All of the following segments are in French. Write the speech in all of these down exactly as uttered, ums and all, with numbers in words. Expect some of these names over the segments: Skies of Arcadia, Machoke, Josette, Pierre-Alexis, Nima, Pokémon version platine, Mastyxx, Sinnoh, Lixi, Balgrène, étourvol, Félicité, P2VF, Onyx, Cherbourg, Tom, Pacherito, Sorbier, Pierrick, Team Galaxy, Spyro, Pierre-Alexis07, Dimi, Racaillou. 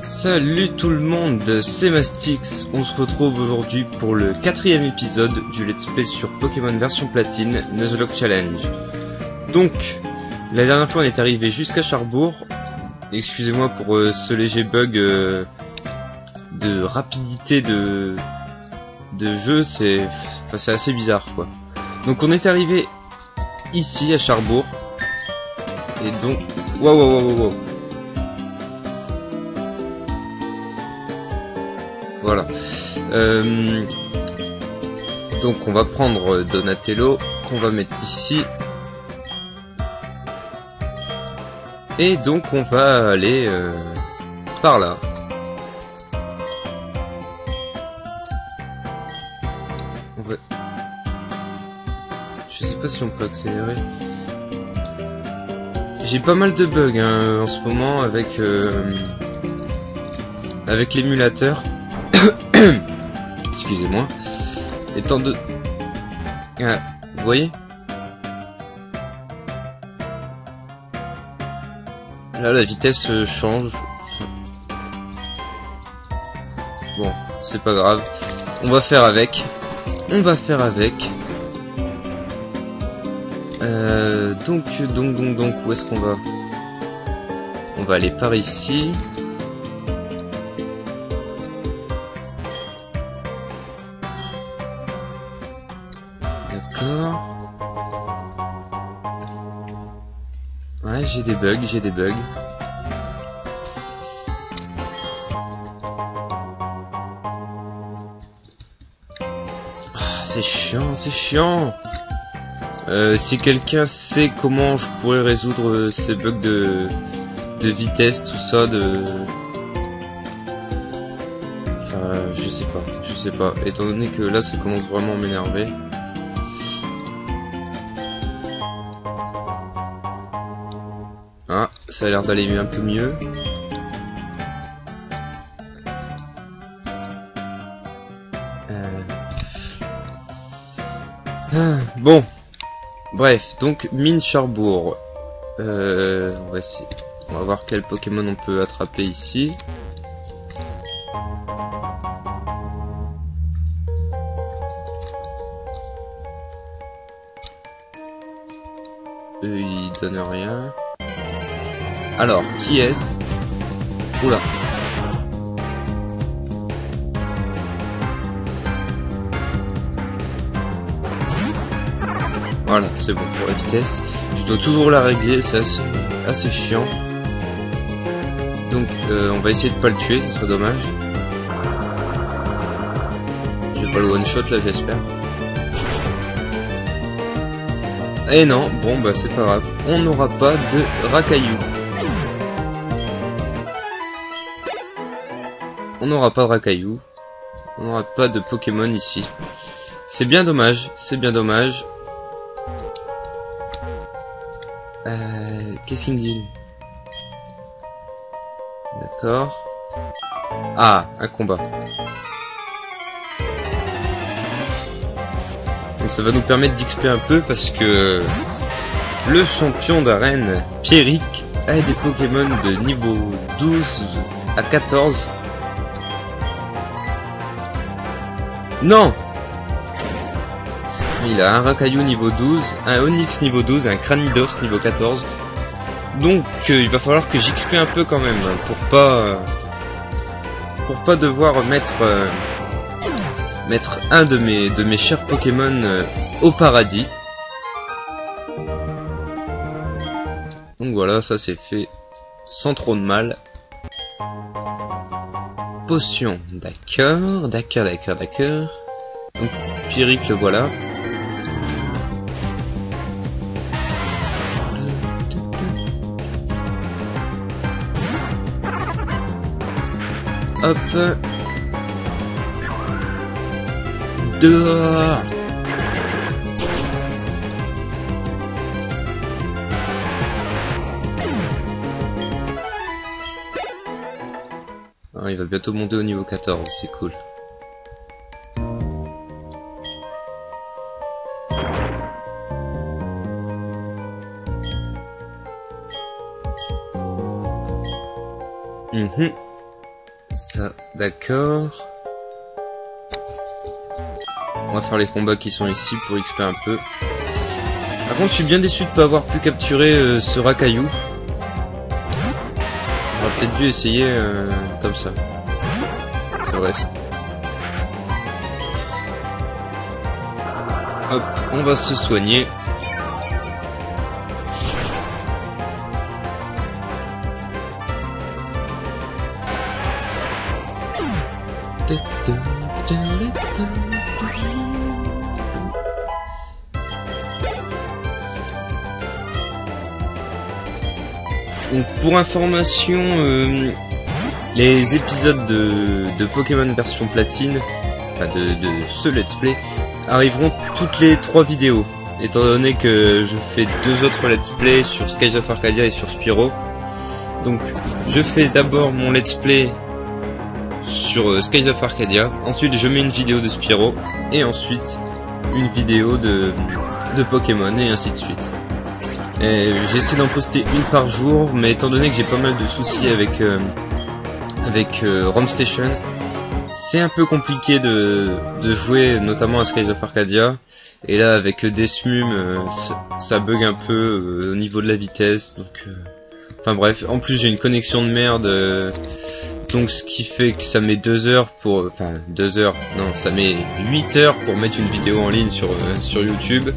Salut tout le monde, c'est Mastyxx. On se retrouve aujourd'hui pour le quatrième épisode du Let's Play sur Pokémon version platine, Nuzlocke Challenge. Donc, la dernière fois on est arrivé jusqu'à Cherbourg. Excusez-moi pour euh, ce léger bug euh, de rapidité de, de jeu, c'est enfin, assez bizarre quoi. Donc on est arrivé ici à Cherbourg. Et donc... Waouh waouh waouh waouh. Voilà. Euh... Donc on va prendre Donatello, qu'on va mettre ici. Et donc on va aller euh, par là. On va... Je sais pas si on peut accélérer. J'ai pas mal de bugs hein, en ce moment avec euh, avec l'émulateur. Excusez-moi. Étant de... Ah, vous voyez? Là, la vitesse change. Bon, c'est pas grave. On va faire avec. On va faire avec. Euh, donc, donc, donc, donc, où est-ce qu'on va? On va aller par ici. Ouais, j'ai des bugs, j'ai des bugs. Ah, c'est chiant, c'est chiant. Euh, si quelqu'un sait comment je pourrais résoudre ces bugs de, de vitesse, tout ça, de... Enfin, je sais pas, je sais pas. Étant donné que là, ça commence vraiment à m'énerver. Ça a l'air d'aller un peu mieux. Euh... Ah, bon. Bref, donc mine Cherbourg. Euh, on va essayer. On va voir quel Pokémon on peut attraper ici. Eux, ils donnent rien. Alors, qui est-ce? Oula. Voilà, c'est bon pour la vitesse. Je dois toujours la régler, c'est assez, assez chiant. Donc, euh, on va essayer de pas le tuer, ce serait dommage. Je vais pas le one-shot là, j'espère. Et non, bon bah c'est pas grave. On n'aura pas de Racaillou. On n'aura pas de Racaillou. On n'aura pas de Pokémon ici. C'est bien dommage. C'est bien dommage. Euh, Qu'est-ce qu'il me dit? D'accord. Ah, un combat. Donc ça va nous permettre d'X P un peu parce que le champion d'arène, Pierrick, a des Pokémon de niveau douze à quatorze. Non! Il a un Racaillou niveau douze, un Onyx niveau douze, un Cranidos niveau quatorze. Donc euh, il va falloir que j'X P un peu quand même, hein, pour pas euh, pour pas devoir mettre euh, mettre un de mes de mes chers Pokémon euh, au paradis. Donc voilà, ça c'est fait sans trop de mal. Potion, d'accord, d'accord, d'accord, d'accord. Donc, Pierrick, le voilà. Hop. Dehors. Il va bientôt monter au niveau quatorze, c'est cool. Mmh. Ça, d'accord. On va faire les combats qui sont ici pour X P un peu. Par contre, je suis bien déçu de ne pas avoir pu capturer euh, ce Racaillou. J'aurais peut-être dû essayer euh, comme ça. C'est vrai. Hop, on va se soigner. Donc pour information, euh, les épisodes de, de Pokémon version platine, enfin de, de ce let's play, arriveront toutes les trois vidéos. Étant donné que je fais deux autres let's play sur Skies of Arcadia et sur Spyro. Donc je fais d'abord mon let's play sur euh, Skies of Arcadia, ensuite je mets une vidéo de Spyro, et ensuite une vidéo de, de Pokémon, et ainsi de suite. J'essaie d'en poster une par jour, mais étant donné que j'ai pas mal de soucis avec euh, avec euh, RomStation, c'est un peu compliqué de, de jouer, notamment à Skies of Arcadia. Et là, avec Desmum, euh, ça, ça bug un peu euh, au niveau de la vitesse. Donc, euh, enfin bref, en plus j'ai une connexion de merde, euh, donc ce qui fait que ça met deux heures pour, enfin deux heures, non, ça met huit heures pour mettre une vidéo en ligne sur euh, sur YouTube.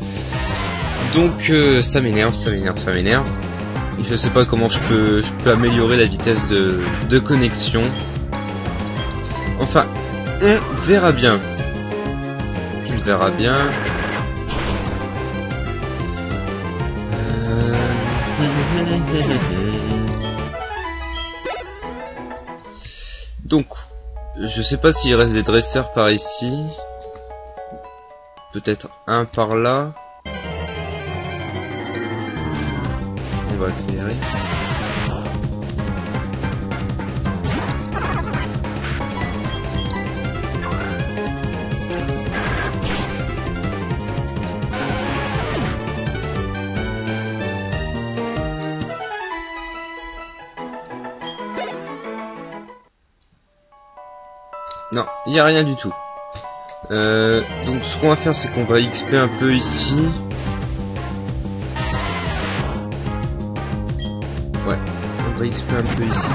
Donc euh, ça m'énerve, ça m'énerve, ça m'énerve. Je sais pas comment je peux, je peux améliorer la vitesse de, de connexion. Enfin, on verra bien. On verra bien. Euh... Donc, je sais pas s'il reste des dresseurs par ici. Peut-être un par là. Accélérer. Non, il n'y a rien du tout. Euh, donc ce qu'on va faire, c'est qu'on va X P un peu ici. X P un peu ici.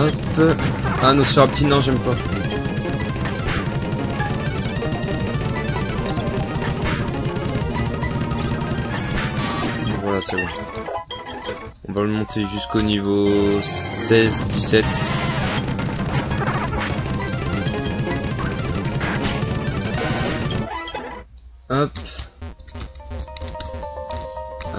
Hop. Ah non, sur un petit, non, j'aime pas. Voilà, c'est bon. On va le monter jusqu'au niveau seize dix-sept. Hop.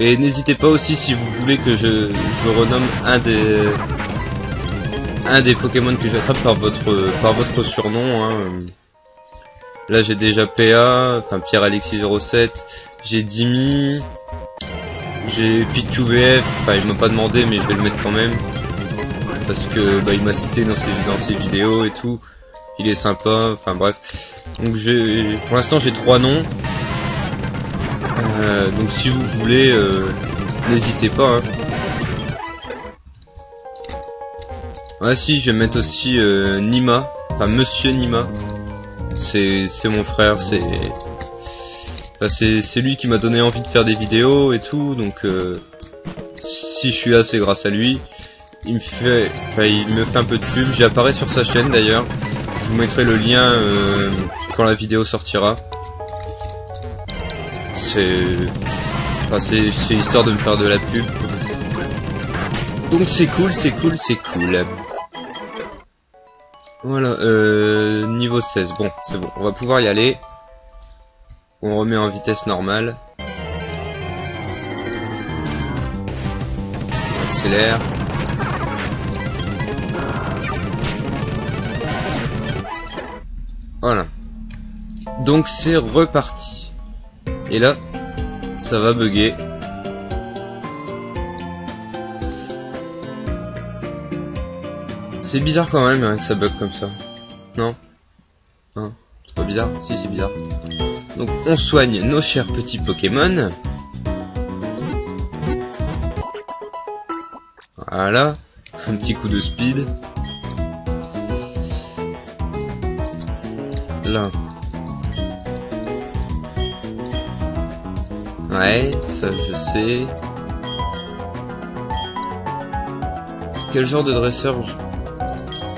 Et n'hésitez pas aussi, si vous voulez que je, je renomme un des un des Pokémon que j'attrape par votre par votre surnom. Hein. Là j'ai déjà P A, enfin Pierre-Alexis zéro sept, j'ai Dimi, j'ai P deux V F, enfin il m'a pas demandé mais je vais le mettre quand même. Parce que bah il m'a cité dans ses, dans ses vidéos et tout. Il est sympa, enfin bref. Donc j'ai pour l'instant j'ai trois noms. Euh, donc si vous voulez, euh, n'hésitez pas. Hein. Ah si, je vais mettre aussi euh, Nima, enfin Monsieur Nima. C'est mon frère, c'est enfin, c'est lui qui m'a donné envie de faire des vidéos et tout. Donc euh, si je suis là, c'est grâce à lui. Il me fait, enfin il me fait un peu de pub. J'apparais sur sa chaîne d'ailleurs. Je vous mettrai le lien euh, quand la vidéo sortira. C'est enfin, histoire de me faire de la pub. Donc c'est cool, c'est cool, c'est cool. Voilà, euh, niveau seize. Bon, c'est bon, on va pouvoir y aller. On remet en vitesse normale. On accélère. Voilà. Donc c'est reparti. Et là, ça va bugger. C'est bizarre quand même hein, que ça bug comme ça. Non hein, c'est pas bizarre? Si, c'est bizarre. Donc on soigne nos chers petits Pokémon. Voilà. Un petit coup de speed. Là. Ouais, ça je sais. Quel genre de dresseur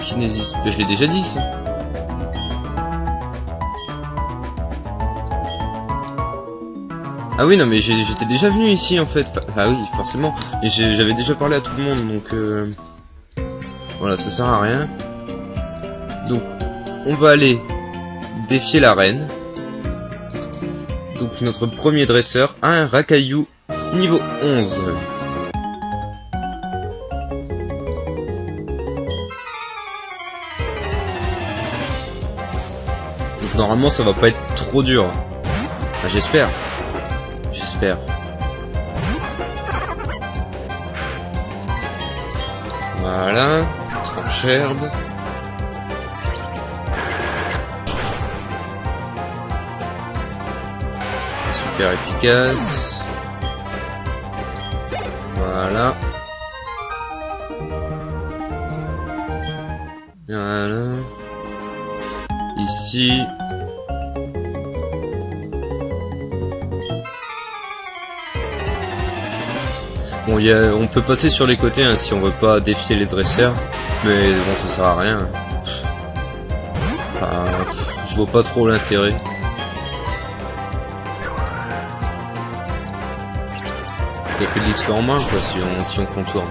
kinésiste? Je l'ai déjà dit ça. Ah oui, non mais j'étais déjà venu ici en fait. Ah oui, forcément. Et j'avais déjà parlé à tout le monde donc euh... voilà, ça sert à rien. Donc on va aller défier la reine. Donc notre premier dresseur a un Racaillou niveau onze. Donc normalement ça va pas être trop dur. Enfin, j'espère. J'espère. Voilà. Trancherbe. Efficace. Voilà. Voilà. Ici. Bon, y a, on peut passer sur les côtés hein, si on veut pas défier les dresseurs. Mais bon, ça sert à rien. Enfin, je vois pas trop l'intérêt. Ça fait de l'X P en main quoi si on, si on contourne.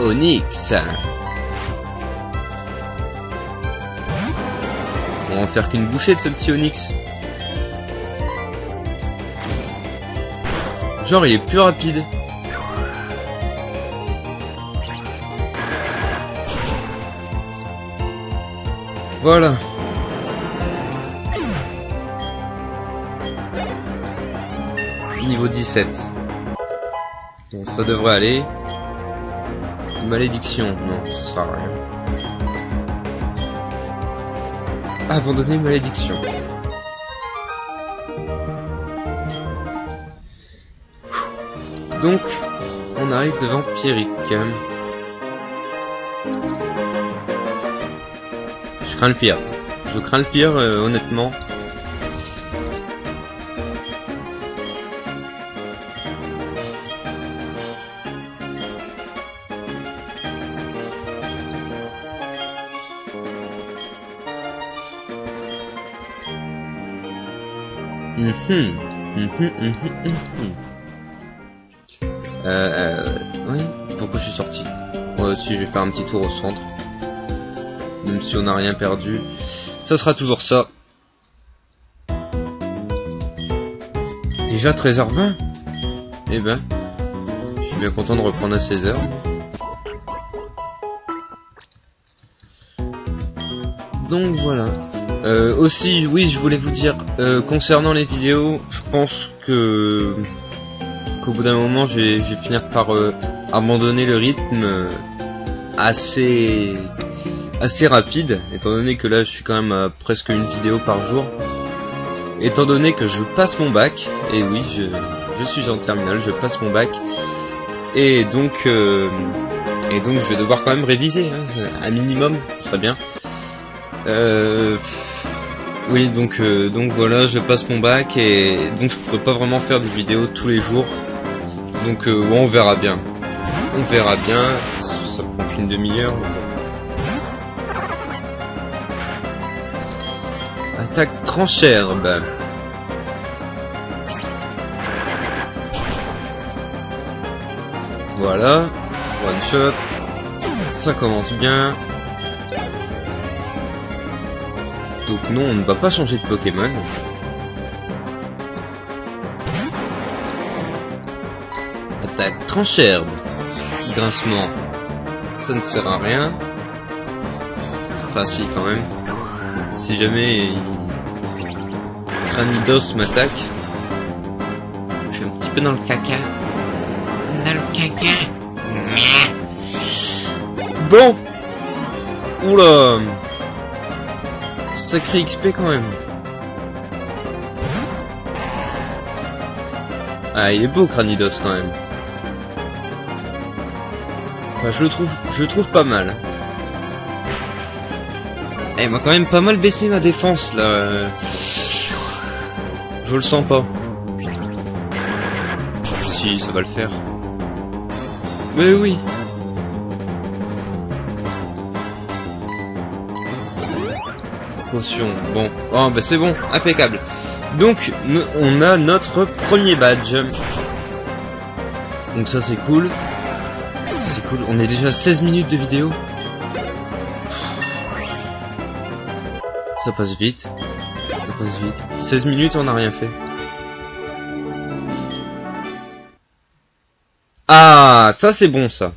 Onyx. On va en faire qu'une bouchée de ce petit Onyx. Genre il est plus rapide. Voilà. Niveau dix-sept. Bon, ça devrait aller. Malédiction. Non, ce sera rien. Abandonner malédiction. Donc, on arrive devant Pierrick. Je crains le pire. Je crains le pire, euh, honnêtement. Mm-hmm. Mm-hmm, mm-hmm, mm-hmm. Euh, euh... Oui. Pourquoi je suis sorti? Moi aussi, je vais faire un petit tour au centre. Même si on n'a rien perdu, ça sera toujours ça. Déjà treize heures vingt. Eh ben, je suis bien content de reprendre à seize heures. Donc voilà. Euh, aussi, oui, je voulais vous dire, euh, concernant les vidéos, je pense que qu'au bout d'un moment, je vais, je vais finir par euh, abandonner le rythme assez... assez rapide, étant donné que là je suis quand même à presque une vidéo par jour, étant donné que je passe mon bac, et oui, je, je suis en terminale, je passe mon bac, et donc euh, et donc je vais devoir quand même réviser, hein, un minimum, ce serait bien. Euh, oui, donc euh, donc voilà, je passe mon bac, et donc je pourrais pas vraiment faire des vidéos tous les jours, donc euh, ouais, on verra bien, on verra bien, ça prend qu'une demi-heure. Attaque trancherbe. Voilà. One shot. Ça commence bien. Donc non, on ne va pas changer de Pokémon. Attaque trancherbe. Grincement. Ça ne sert à rien. Enfin si, quand même. Si jamais Cranidos m'attaque, je suis un petit peu dans le caca. Dans le caca. Bon. Oula. Sacré X P quand même. Ah, il est beau Cranidos quand même. Enfin, je le trouve, je le trouve pas mal. Eh, il m'a quand même pas mal baissé ma défense là. Je le sens pas. Si, ça va le faire. Mais oui. Potion. Bon. Oh, bah c'est bon. Impeccable. Donc, on a notre premier badge. Donc ça, c'est cool. C'est cool, on est déjà à seize minutes de vidéo. Ça passe vite. Ça passe vite. seize minutes, on n'a rien fait. Ah, ça c'est bon ça.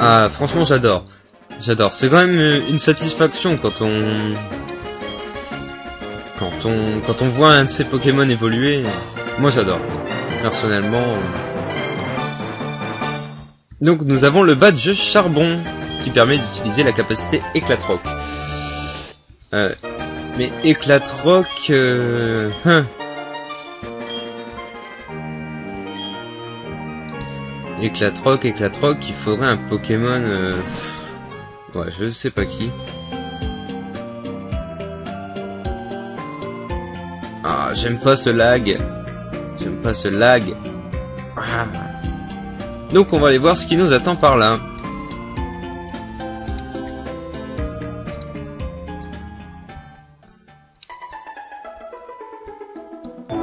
Ah, franchement, j'adore. J'adore. C'est quand même une satisfaction quand on... Quand on... Quand on voit un de ces Pokémon évoluer. Moi, j'adore. Personnellement... Donc, nous avons le badge Charbon, qui permet d'utiliser la capacité Éclate-Roc. Euh... Mais Éclate-Roc... Euh... Hein. Éclate-Roc, Éclate-Roc, il faudrait un Pokémon... Euh... Ouais, je sais pas qui. Ah, j'aime pas ce lag. J'aime pas ce lag. Ah. Donc on va aller voir ce qui nous attend par là.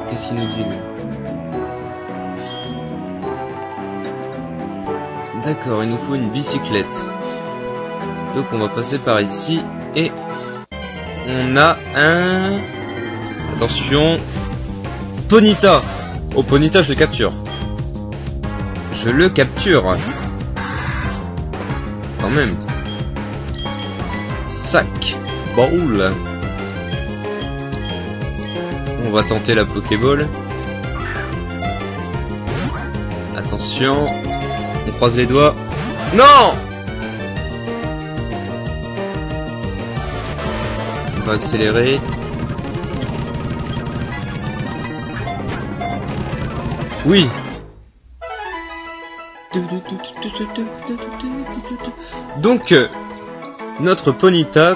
Qu'est-ce qu'il nous dit lui? D'accord, il nous faut une bicyclette. Donc on va passer par ici et on a un... Attention... Ponyta. Oh, Ponyta, je le capture. Je le capture. Quand même. Sac. Boule. On va tenter la Pokéball. Attention... On croise les doigts. Non! On va accélérer. Oui! Donc, euh, notre Ponyta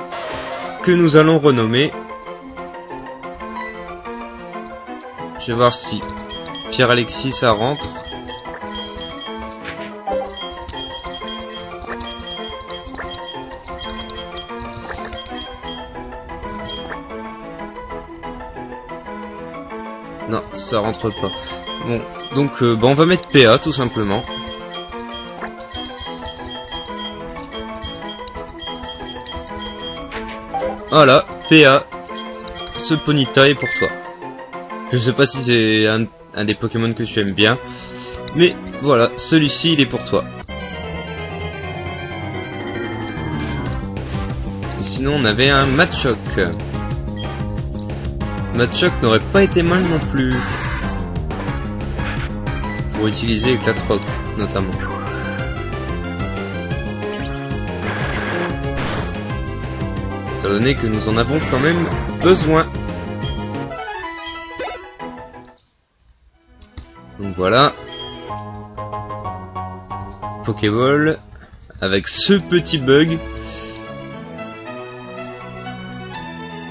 que nous allons renommer. Je vais voir si Pierre-Alexis, ça rentre. Non, ça rentre pas. Bon, donc euh, bah, on va mettre P A tout simplement. Voilà, P A. Ce Ponyta est pour toi. Je sais pas si c'est un, un des Pokémon que tu aimes bien. Mais voilà, celui-ci il est pour toi. Et sinon on avait un Machoke. Machoke n'aurait pas été mal non plus. Pour utiliser Éclate-Roc, notamment. Étant donné que nous en avons quand même besoin. Donc voilà. Pokéball. Avec ce petit bug.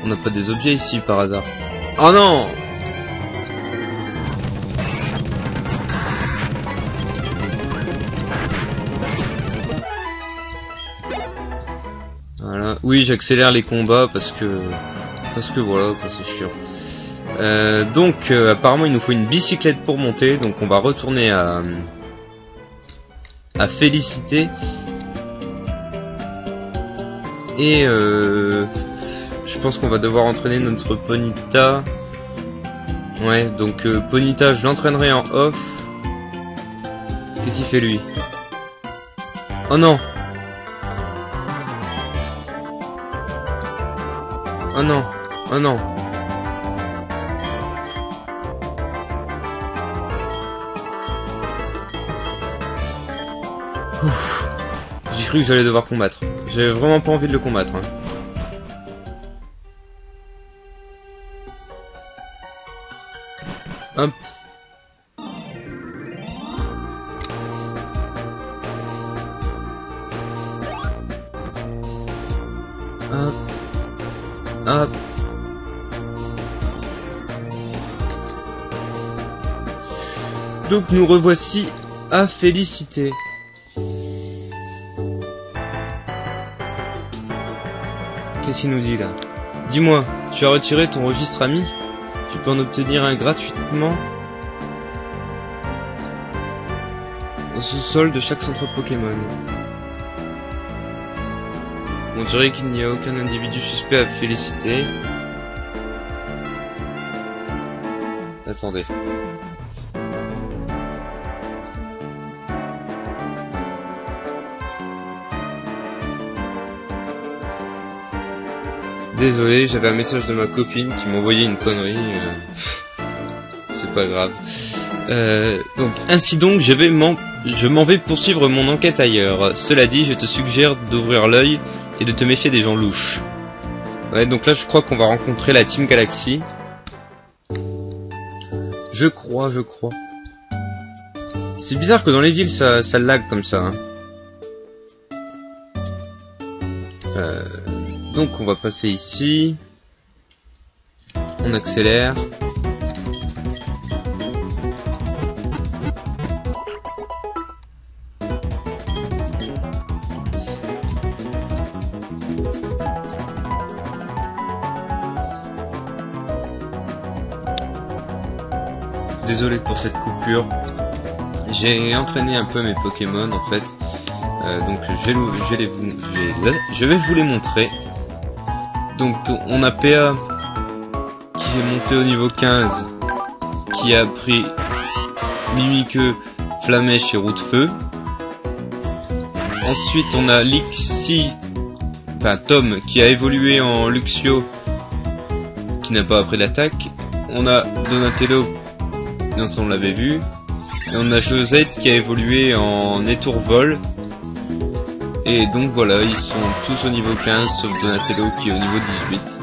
On n'a pas des objets ici par hasard. Oh non! Oui, j'accélère les combats parce que... Parce que voilà, c'est chiant. Euh, donc, euh, apparemment, il nous faut une bicyclette pour monter. Donc, on va retourner à... à Félicité. Et... Euh, je pense qu'on va devoir entraîner notre Ponyta. Ouais, donc euh, Ponyta, je l'entraînerai en off. Qu'est-ce qu'il fait, lui? Oh non! Oh non! Oh non! J'ai cru que j'allais devoir combattre. J'avais vraiment pas envie de le combattre. Hein. Hop! Hop! Hop. Donc nous revoici à Félicité. Qu'est-ce qu'il nous dit là? Dis-moi, tu as retiré ton registre ami? Tu peux en obtenir un gratuitement au sous-sol de chaque centre Pokémon. On dirait qu'il n'y a aucun individu suspect à Félicité. Attendez. Désolé, j'avais un message de ma copine qui m'envoyait une connerie. Euh... C'est pas grave. Euh, donc, ainsi donc, je vais m'en... je m'en vais poursuivre mon enquête ailleurs. Cela dit, je te suggère d'ouvrir l'œil et de te méfier des gens louches. Ouais, donc là je crois qu'on va rencontrer la Team Galaxy. Je crois, je crois. C'est bizarre que dans les villes ça, ça lag comme ça. Hein. Euh, donc on va passer ici. On accélère. Désolé pour cette coupure. J'ai entraîné un peu mes Pokémon en fait. Euh, donc je vais, les, je vais vous les montrer. Donc on a P A qui est monté au niveau quinze. Qui a pris Mimiqueux, Flamèche et Roue de Feu. Ensuite on a Lixi, enfin Tom qui a évolué en Luxio. Qui n'a pas appris l'attaque. On a Donatello. Non, ça on l'avait vu. Et on a Josette qui a évolué en étourvol. Et donc voilà, ils sont tous au niveau quinze, sauf Donatello qui est au niveau dix-huit.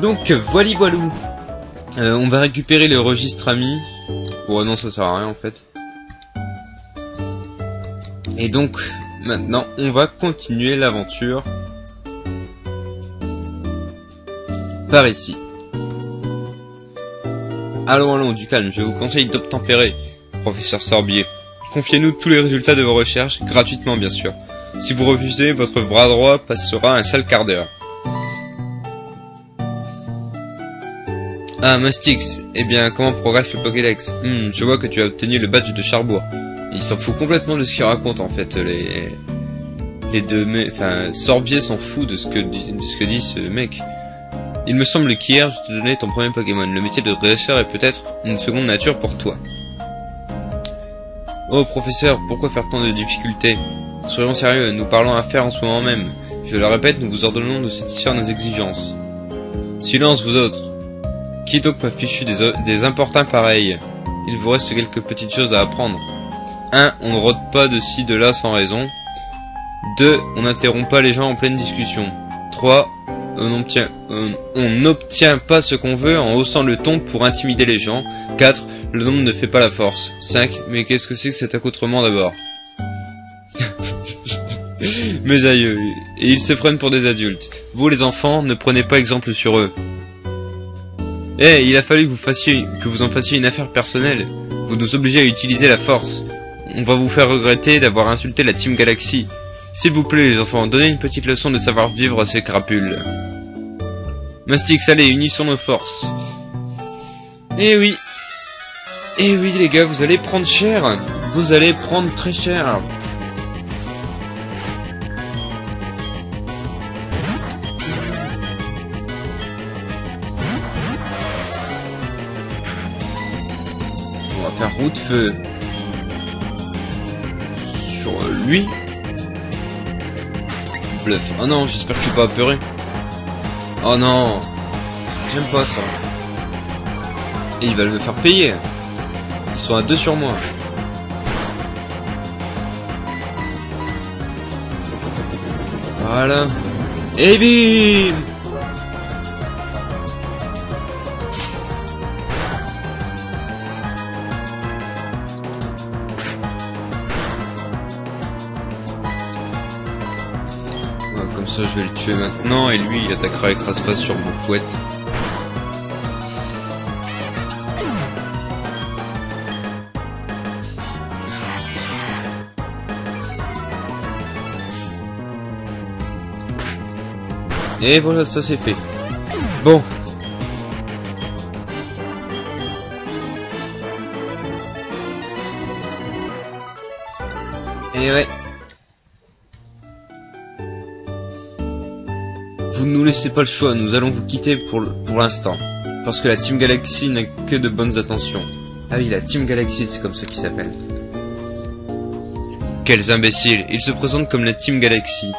Donc voilà, voilou. Euh, on va récupérer le registre ami. Bon, non, ça sert à rien en fait. Et donc maintenant, on va continuer l'aventure par ici. Allons, allons, du calme, je vous conseille d'obtempérer, professeur Sorbier. Confiez-nous tous les résultats de vos recherches, gratuitement bien sûr. Si vous refusez, votre bras droit passera un sale quart d'heure. Ah, Mastyxx, eh bien, comment progresse le Pokédex? Hmm, je vois que tu as obtenu le badge de Cherbourg. Il s'en fout complètement de ce qu'il raconte, en fait, les... Les deux mecs... Enfin, Sorbier s'en fout de ce que dit, de ce que dit ce mec. Il me semble qu'hier, je te donnais ton premier Pokémon. Le métier de dresseur est peut-être une seconde nature pour toi. Oh, professeur, pourquoi faire tant de difficultés? Soyons sérieux, nous parlons affaires en ce moment même. Je le répète, nous vous ordonnons de satisfaire nos exigences. Silence, vous autres. Qui donc m'a fichu des, des importuns pareils? Il vous reste quelques petites choses à apprendre. un. On ne rôde pas de ci, de là sans raison. deux. On n'interrompt pas les gens en pleine discussion. trois. On obtient, on, on n'obtient pas ce qu'on veut en haussant le ton pour intimider les gens. quatre. Le nombre ne fait pas la force. cinq. Mais qu'est-ce que c'est que cet accoutrement d'abord? Mes aïeux, et ils se prennent pour des adultes. Vous les enfants, ne prenez pas exemple sur eux. Eh, hey, il a fallu que vous, fassiez, que vous en fassiez une affaire personnelle. Vous nous obligez à utiliser la force. On va vous faire regretter d'avoir insulté la Team Galaxy. S'il vous plaît les enfants, donnez une petite leçon de savoir vivre à ces crapules. Mastyxx, allez, unissons nos forces. Eh oui. Eh oui les gars, vous allez prendre cher. Vous allez prendre très cher. On va faire roue de feu sur lui. Bluff. Oh non, j'espère que je suis pas apeuré. Oh non, j'aime pas ça. Et ils veulent me faire payer. Ils sont à deux sur moi. Voilà. Et bim! Ouais, comme ça, je vais le tuer maintenant. Et lui, il attaquera avec face sur mon fouet. Et voilà, ça c'est fait. Bon. Et ouais. Vous ne nous laissez pas le choix, nous allons vous quitter pour l'instant. Parce que la Team Galaxy n'a que de bonnes intentions. Ah oui, la Team Galaxy, c'est comme ça qu'ils s'appellent. Quels imbéciles, ils se présentent comme la Team Galaxy.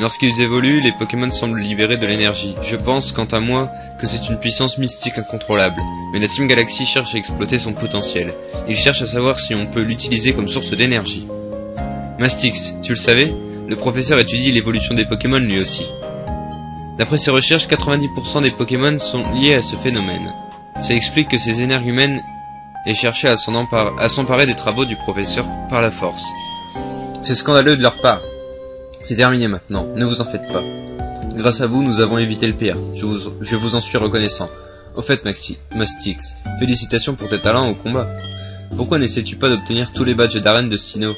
Lorsqu'ils évoluent, les Pokémon semblent libérer de l'énergie. Je pense, quant à moi, que c'est une puissance mystique incontrôlable. Mais la Team Galaxy cherche à exploiter son potentiel. Il cherche à savoir si on peut l'utiliser comme source d'énergie. Mastyxx, tu le savais? Le professeur étudie l'évolution des Pokémon lui aussi. D'après ses recherches, quatre-vingt-dix pour cent des Pokémon sont liés à ce phénomène. Ça explique que ces énergumènes aient cherché à s'emparer des travaux du professeur par la force. C'est scandaleux de leur part. C'est terminé maintenant, ne vous en faites pas. Grâce à vous, nous avons évité le pire. Je vous, je vous en suis reconnaissant. Au fait, Maxi, Mastyxx, félicitations pour tes talents au combat. Pourquoi n'essaies-tu pas d'obtenir tous les badges d'arène de Sinnoh?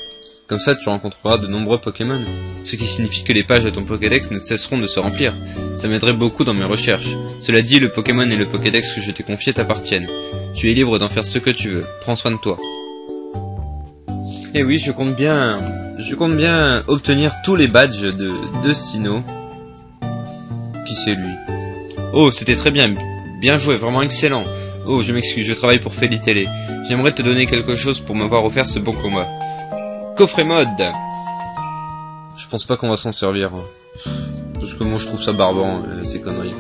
Comme ça, tu rencontreras de nombreux Pokémon. Ce qui signifie que les pages de ton Pokédex ne cesseront de se remplir. Ça m'aiderait beaucoup dans mes recherches. Cela dit, le Pokémon et le Pokédex que je t'ai confié t'appartiennent. Tu es libre d'en faire ce que tu veux. Prends soin de toi. Et oui, je compte bien... Je compte bien obtenir tous les badges de, de Sinnoh. Qui c'est lui? Oh, c'était très bien. Bien joué, vraiment excellent. Oh, je m'excuse, je travaille pour Félicité. J'aimerais te donner quelque chose pour m'avoir offert ce bon combat. Coffret mode. Je pense pas qu'on va s'en servir. Hein. Parce que moi je trouve ça barbant, euh, ces conneries.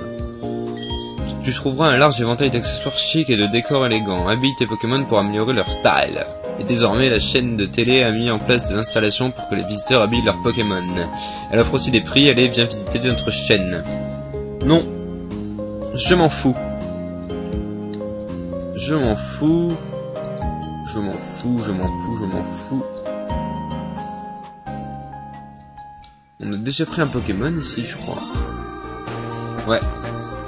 Tu trouveras un large éventail d'accessoires chics et de décors élégants. Habille tes Pokémon pour améliorer leur style. Et désormais, la chaîne de télé a mis en place des installations pour que les visiteurs habillent leurs Pokémon. Elle offre aussi des prix, allez, viens visiter notre chaîne. Non. Je m'en fous. Je m'en fous. Je m'en fous, je m'en fous, je m'en fous. On a déjà pris un Pokémon ici, je crois. Ouais.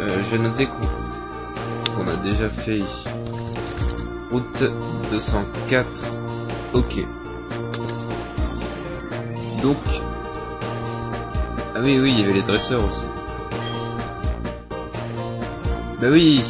Euh, je vais noter qu'on a déjà fait ici. Route deux cent quatre. Ok. Donc. Ah oui, oui, il y avait les dresseurs aussi. Bah oui.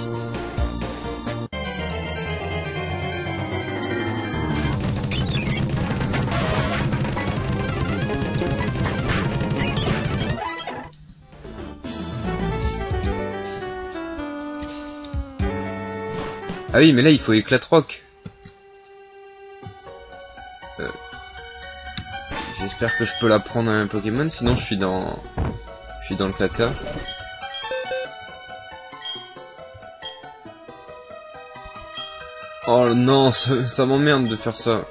Ah oui, mais là il faut Éclate-Roc. Euh, J'espère que je peux la prendre à un Pokémon, sinon je suis dans, je suis dans le caca. Oh non, ça, ça m'emmerde de faire ça.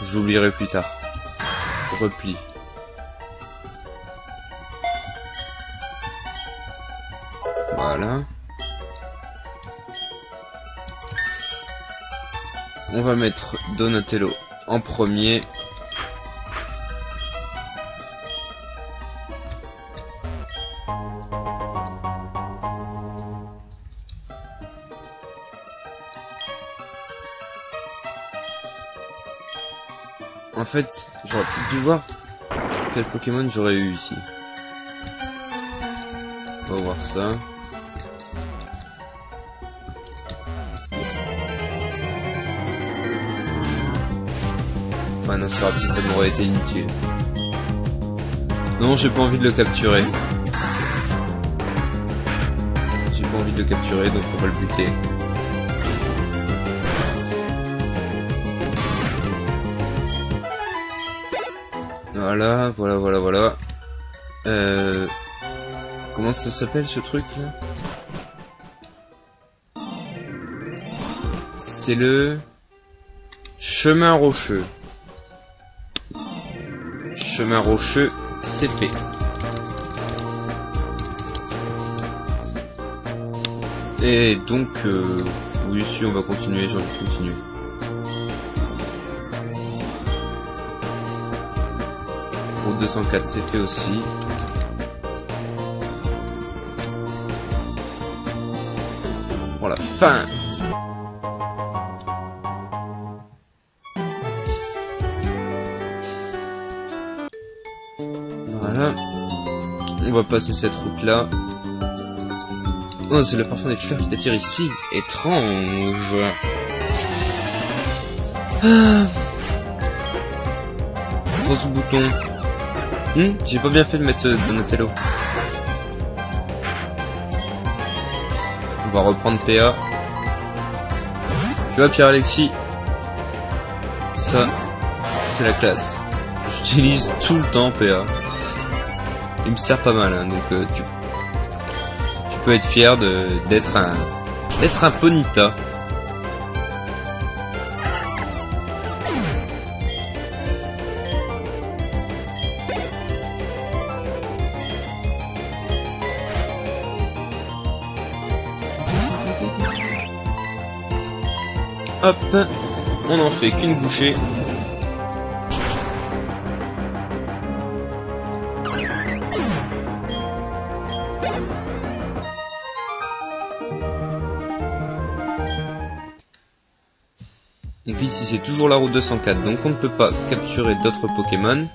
J'oublierai plus tard. Repli. Voilà. On va mettre Donatello en premier. En fait, j'aurais peut-être dû voir quel Pokémon j'aurais eu ici. On va voir ça. Ah non, c'est rapide, ça m'aurait été inutile. Non, j'ai pas envie de le capturer. J'ai pas envie de le capturer, donc on va le buter. Voilà, voilà, voilà, voilà. Euh... Comment ça s'appelle ce truc là? C'est le... Chemin rocheux. Chemin rocheux, c'est fait. Et donc... Euh... Oui, si, on va continuer, j'ai envie de continuer. Route deux cent quatre, c'est fait aussi. Pour la fin. Voilà. On va passer cette route là. Oh, c'est le parfum des fleurs qui t'attire ici. Étrange. Ah. Grosse bouton. Hmm, j'ai pas bien fait de mettre euh, Donatello. On va reprendre P A. Tu vois, Pierre-Alexis, ça, c'est la classe. J'utilise tout le temps P A. Il me sert pas mal, hein, donc euh, tu, tu peux être fier d'être un, d'être un Ponyta. Hop, on n'en fait qu'une bouchée. Donc ici c'est toujours la route deux cent quatre, donc on ne peut pas capturer d'autres Pokémon.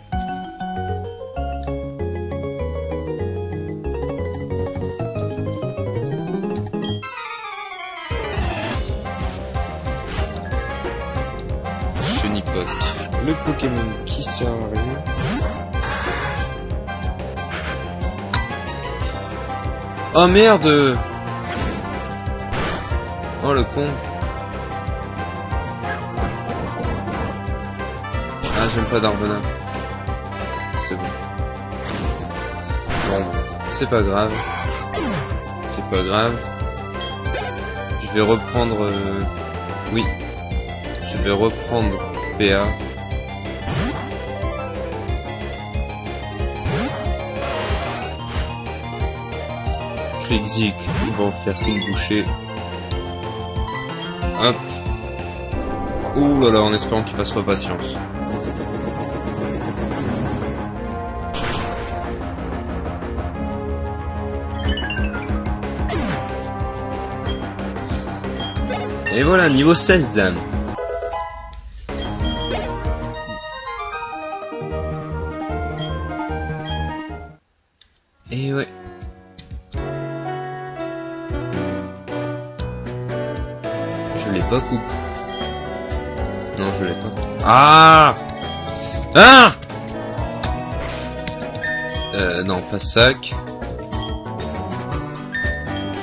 Le Pokémon qui sert à rien. Oh merde! Oh le con! Ah, j'aime pas Darbonin. C'est bon. Bon, c'est pas grave. C'est pas grave. Je vais reprendre. Euh... Oui. Je vais reprendre P A. Crixic, on va en faire une bouchée. Hop. Ouh là là, en espérant qu'il fasse pas patience. Et voilà, niveau seize, dame. Et ouais. Je l'ai pas coupé. Non, je l'ai pas. Ah! Ah! Euh, non, pas sac.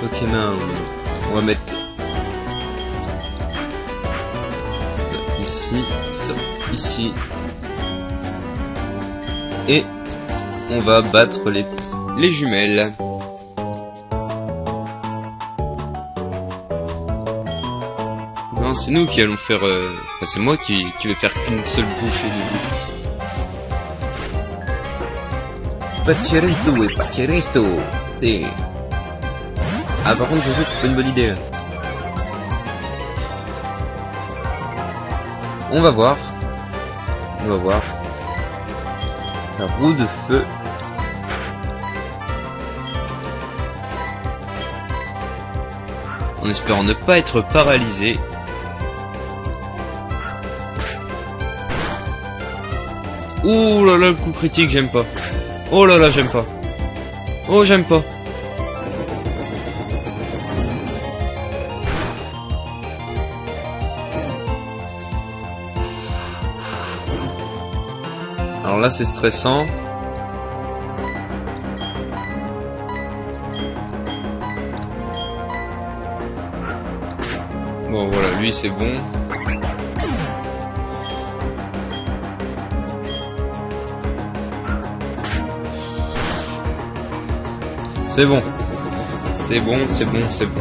Pokémon. On va mettre ça ici, ça ici. Et on va battre les, les jumelles. C'est nous qui allons faire... Euh... Enfin, c'est moi qui, qui vais faire qu'une seule bouchée de bouffe. Pacherito et Pacherito. C'est... Ah par contre je sais que c'est pas une bonne idée là. On va voir. On va voir. La roue de feu. En espérant ne pas être paralysé. Ouh là là, le coup critique, j'aime pas. Oh là là, j'aime pas. Oh, j'aime pas. Alors là, c'est stressant. Bon, voilà, lui, c'est bon. C'est bon. C'est bon, c'est bon, c'est bon.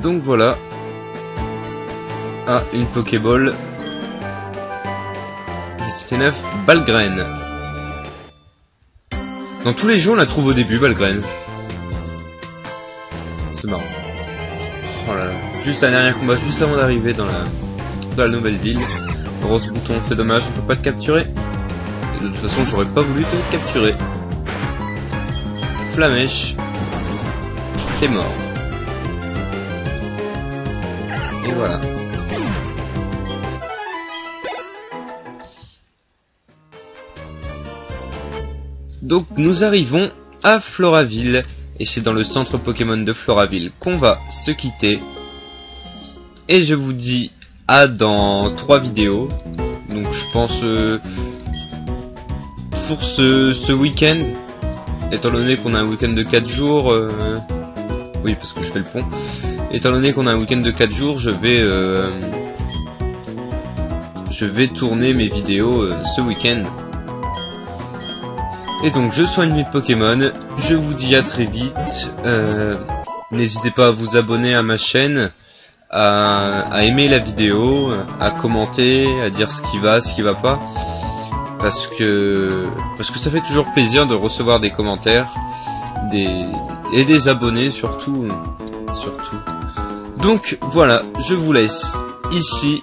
Donc voilà. Ah, une Pokéball. C'était neuf. Balgrène. Dans tous les jeux, on la trouve au début, Balgrène. C'est marrant. Oh là là. Juste un dernier combat, juste avant d'arriver dans la, dans la nouvelle ville. Rose bouton, c'est dommage, on peut pas te capturer. Et de toute façon, j'aurais pas voulu te capturer. Flamèche. T'es mort. Et voilà. Donc nous arrivons à Floraville. Et c'est dans le centre Pokémon de Floraville qu'on va se quitter. Et je vous dis à dans trois vidéos. Donc je pense euh, pour ce, ce week-end, étant donné qu'on a un week-end de quatre jours... Euh, oui, parce que je fais le pont. Étant donné qu'on a un week-end de quatre jours, je vais, euh, je vais tourner mes vidéos euh, ce week-end. Et donc je soigne mes Pokémon, je vous dis à très vite, euh, n'hésitez pas à vous abonner à ma chaîne, à, à aimer la vidéo, à commenter, à dire ce qui va, ce qui va pas, parce que parce que ça fait toujours plaisir de recevoir des commentaires, des et des abonnés surtout, surtout. Donc voilà, je vous laisse ici.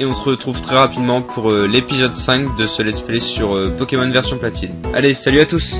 Et on se retrouve très rapidement pour euh, l'épisode cinq de ce Let's Play sur euh, Pokémon version platine. Allez, salut à tous!